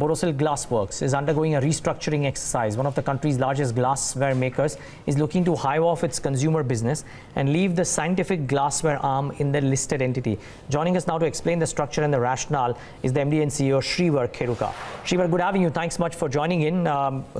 Borosil Glassworks is undergoing a restructuring exercise. One of the country's largest glassware makers is looking to hive off its consumer business and leave the scientific glassware arm in the listed entity. Joining us now to explain the structure and the rationale is the MD and CEO Shreevar Kheruka. Shreevar, good having you. Thanks much for joining in.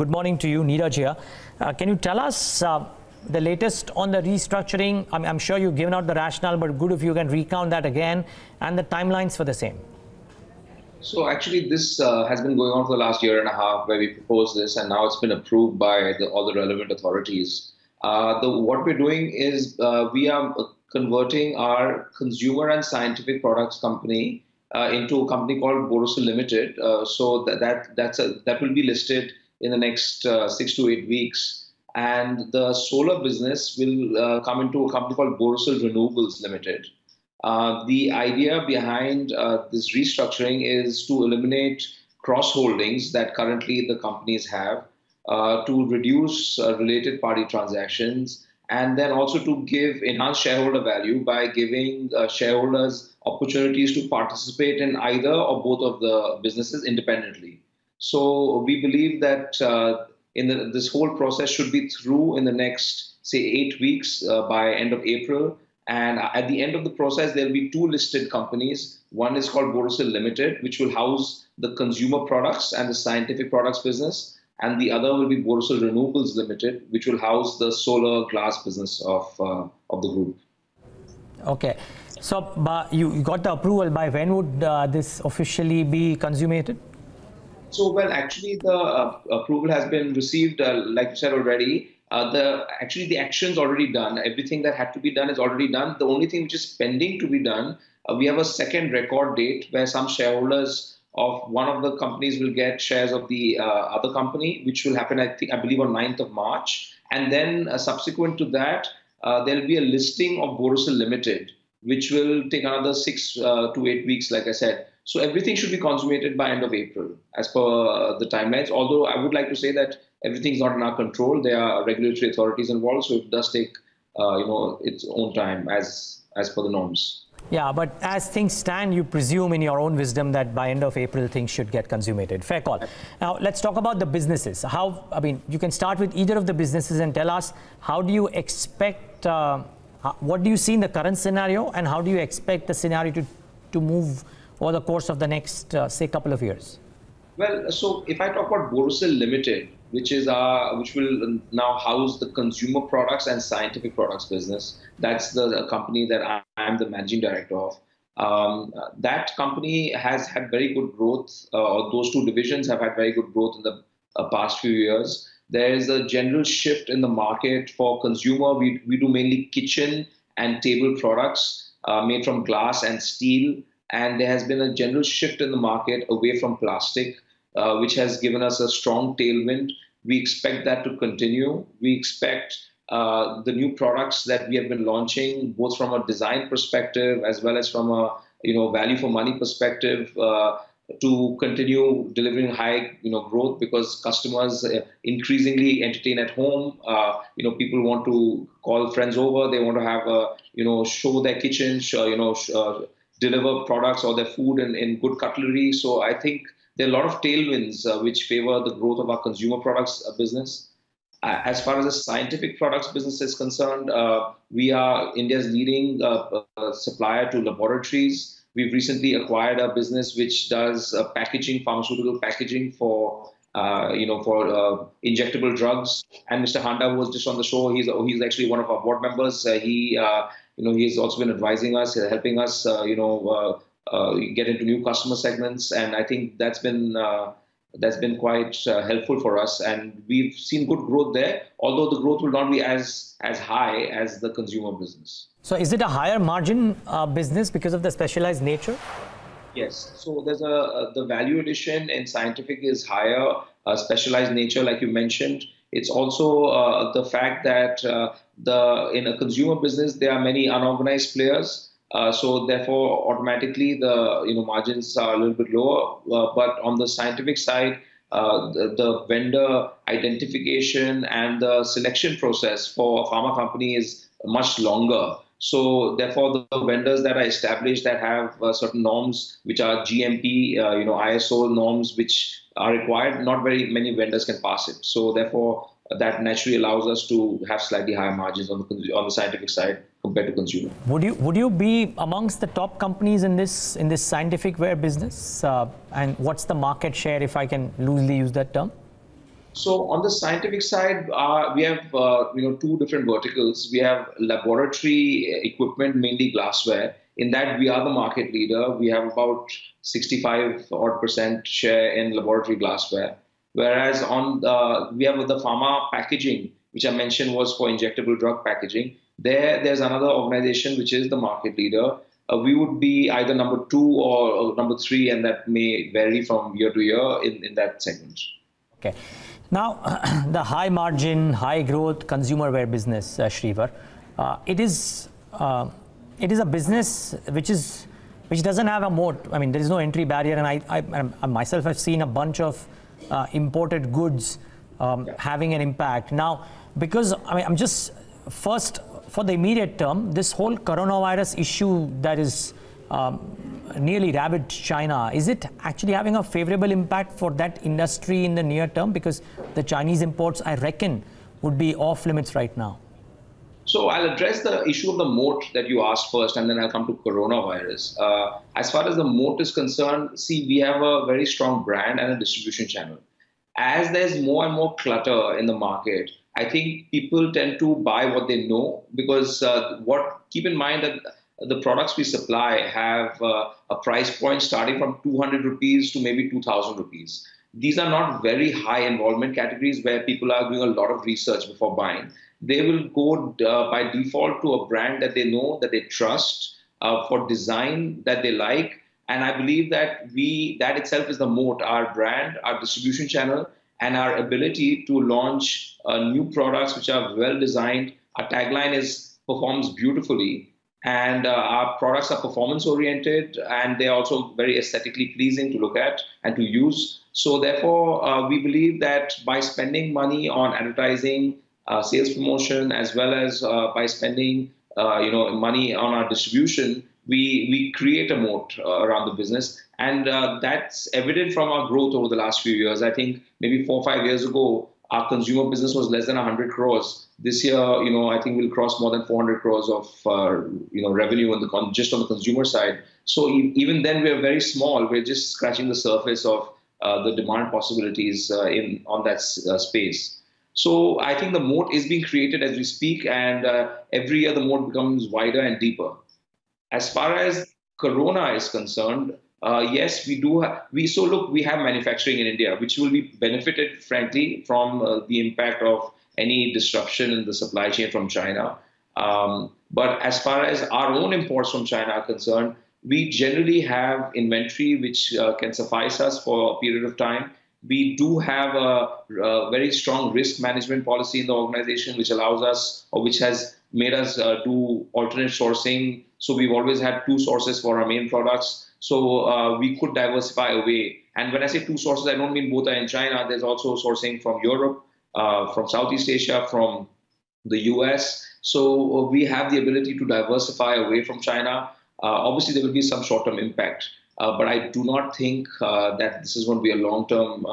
Good morning to you, Neeraj here. Can you tell us the latest on the restructuring? I'm sure you've given out the rationale, but good if you can recount that again and the timelines for the same. So actually this has been going on for the last 1.5 years where we proposed this, and now it's been approved by all the relevant authorities. What we're doing is we are converting our consumer and scientific products company into a company called Borosil Limited. So that will be listed in the next 6 to 8 weeks. And the solar business will come into a company called Borosil Renewables Limited. The idea behind this restructuring is to eliminate cross-holdings that currently the companies have, to reduce related party transactions, and then also to give enhanced shareholder value by giving shareholders opportunities to participate in either or both of the businesses independently. So we believe that this whole process should be through in the next, say, 8 weeks by end of April. And at the end of the process, there'll be 2 listed companies. One is called Borosil Limited, which will house the consumer products and the scientific products business. And the other will be Borosil Renewables Limited, which will house the solar glass business of the group. Okay. So you got the approval. By when would this officially be consummated? So, well, actually, the approval has been received, like you said already. The action's already done. Everything that had to be done is already done. The only thing which is pending to be done, we have a second record date where some shareholders of one of the companies will get shares of the other company, which will happen, I believe, on 9th of March. And then subsequent to that, there'll be a listing of Borosil Limited, which will take another 6 to 8 weeks, like I said. So everything should be consummated by end of April, as per the timelines. Although I would like to say that everything's not in our control. There are regulatory authorities involved, so it does take, its own time as per the norms. Yeah, but as things stand, you presume in your own wisdom that by end of April, things should get consummated. Fair call. Now, let's talk about the businesses. You can start with either of the businesses and tell us how do you expect, what do you see in the current scenario, and how do you expect the scenario to move over the course of the next, say, couple of years? Well, so if I talk about Borosil Limited, which will now house the consumer products and scientific products business. That's the company that I am the managing director of. That company has had very good growth. Those 2 divisions have had very good growth in the past few years. There is a general shift in the market for consumer. We do mainly kitchen and table products made from glass and steel. And there has been a general shift in the market away from plastic, which has given us a strong tailwind. We expect that to continue. We expect the new products that we have been launching, both from a design perspective as well as from a value for money perspective, to continue delivering high growth, because customers increasingly entertain at home. People want to call friends over. They want to have a show their kitchen, deliver products or their food in good cutlery. So I think there are a lot of tailwinds which favor the growth of our consumer products business. As far as the scientific products business is concerned, we are India's leading supplier to laboratories. We've recently acquired a business which does packaging, pharmaceutical packaging for injectable drugs. And Mr. Handa was just on the show. He's actually one of our board members. He's also been advising us, helping us, get into new customer segments, and I think that's been quite helpful for us, and we've seen good growth there, although the growth will not be as high as the consumer business. So is it a higher margin business because of the specialized nature? Yes, so there's the value addition in scientific is higher, specialized nature like you mentioned. It's also the fact that in a consumer business there are many unorganized players. So therefore, automatically the margins are a little bit lower. But on the scientific side, the vendor identification and the selection process for a pharma company is much longer. So therefore, the vendors that are established that have certain norms, which are GMP, ISO norms, which are required, not very many vendors can pass it. So therefore, that naturally allows us to have slightly higher margins on the scientific side compared to consumer. Would you be amongst the top companies in this scientific ware business? And what's the market share, if I can loosely use that term? So on the scientific side, we have two different verticals. We have laboratory equipment, mainly glassware. In that, we are the market leader. We have about 65% odd share in laboratory glassware. Whereas we have the pharma packaging, which I mentioned was for injectable drug packaging. There's another organization which is the market leader. We would be either number 2 or number 3, and that may vary from year to year in that segment. Okay. Now, the high margin, high growth consumer wear business, Shreevar, it is a business which doesn't have a moat. I mean, there is no entry barrier, and I myself have seen a bunch of imported goods having an impact. Now, because I'm just first for the immediate term, this whole coronavirus issue that is nearly ravaged China, is it actually having a favorable impact for that industry in the near term? Because the Chinese imports, I reckon, would be off limits right now. So I'll address the issue of the moat that you asked first, and then I'll come to coronavirus. As far as the moat is concerned, see, we have a very strong brand and a distribution channel. As there's more and more clutter in the market, I think people tend to buy what they know, because keep in mind that the products we supply have a price point starting from 200 rupees to maybe 2,000 rupees. These are not very high involvement categories where people are doing a lot of research before buying. They will go by default to a brand that they know, that they trust, for design that they like. And I believe that that itself is the moat, our brand, our distribution channel, and our ability to launch new products which are well designed. Our tagline is "Performs beautifully." And our products are performance-oriented, and they're also very aesthetically pleasing to look at and to use. So therefore, we believe that by spending money on advertising, sales promotion, as well as by spending money on our distribution, we create a moat around the business. And that's evident from our growth over the last few years. I think maybe 4 or 5 years ago, our consumer business was less than 100 crores. This year, I think we'll cross more than 400 crores of revenue just on the consumer side. So even then, we're very small. We're just scratching the surface of the demand possibilities on that space. So I think the moat is being created as we speak, and every year the moat becomes wider and deeper. As far as Corona is concerned, yes, we do. So look, we have manufacturing in India, which will be benefited, frankly, from the impact of any disruption in the supply chain from China. But as far as our own imports from China are concerned, we generally have inventory which can suffice us for a period of time. We do have a very strong risk management policy in the organization, which allows us, or which has made us do alternate sourcing. So we've always had 2 sources for our main products. So we could diversify away. And when I say 2 sources, I don't mean both are in China. There's also sourcing from Europe, from Southeast Asia, from the US. So we have the ability to diversify away from China. Obviously, there will be some short-term impact. But I do not think that this is going to be a long-term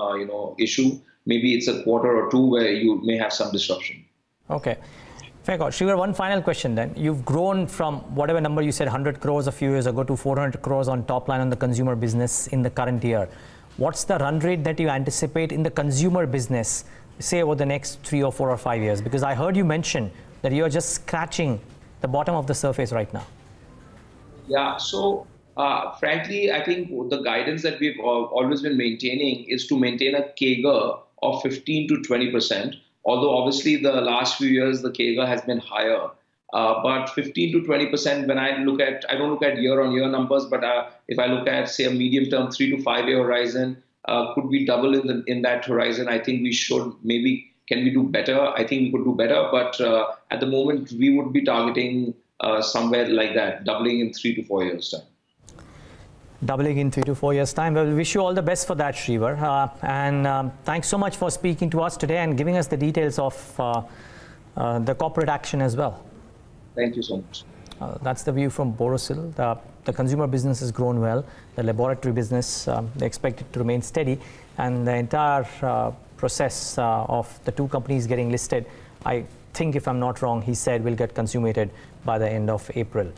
issue. Maybe it's a quarter or 2 where you may have some disruption. Okay. Fair call. Shreevar, one final question then. You've grown from whatever number you said, 100 crores a few years ago, to 400 crores on top line on the consumer business in the current year. What's the run rate that you anticipate in the consumer business, say over the next 3 or 4 or 5 years? Because I heard you mention that you're just scratching the bottom of the surface right now. Yeah, so frankly, I think the guidance that we've always been maintaining is to maintain a CAGR of 15% to 20%. Although obviously the last few years, the CAGR has been higher. But 15 to 20%, when I look at, I don't look at year-on-year numbers, but if I look at, say, a medium-term 3 to 5 year horizon, could we double in that horizon? I think we should. Maybe can we do better? I think we could do better. But at the moment, we would be targeting somewhere like that, doubling in 3 to 4 years' time. Doubling in 3 to 4 years' time. Well, we wish you all the best for that, Shreevar. Thanks so much for speaking to us today and giving us the details of the corporate action as well. Thank you so much. That's the view from Borosil. The consumer business has grown well. The laboratory business, they expect it to remain steady. And the entire process of the two companies getting listed, I think, if I'm not wrong, he said, will get consummated by the end of April.